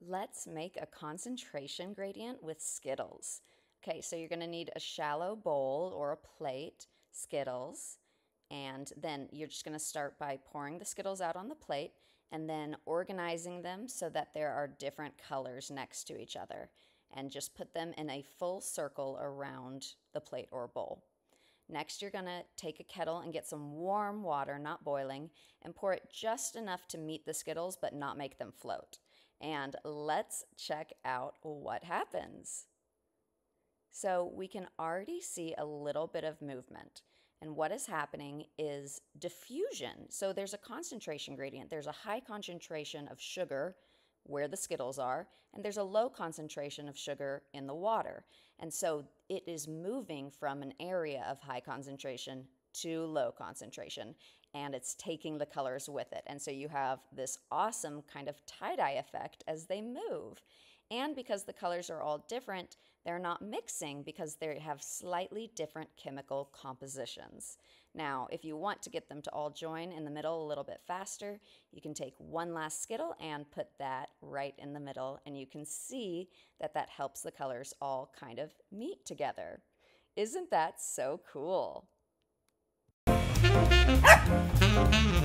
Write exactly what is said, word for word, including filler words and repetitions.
Let's make a concentration gradient with Skittles. Okay, so you're going to need a shallow bowl or a plate, Skittles, and then you're just going to start by pouring the Skittles out on the plate and then organizing them so that there are different colors next to each other, and just put them in a full circle around the plate or bowl. Next, you're going to take a kettle and get some warm water, not boiling, and pour it just enough to meet the Skittles but not make them float. And let's check out what happens. So we can already see a little bit of movement. And what is happening is diffusion. So there's a concentration gradient. There's a high concentration of sugar where the Skittles are, and there's a low concentration of sugar in the water. And so it is moving from an area of high concentration to low concentration, and it's taking the colors with it. And so you have this awesome kind of tie-dye effect as they move. And because the colors are all different, they're not mixing because they have slightly different chemical compositions. Now, if you want to get them to all join in the middle a little bit faster, you can take one last Skittle and put that right in the middle, and you can see that that helps the colors all kind of meet together. Isn't that so cool? Ah!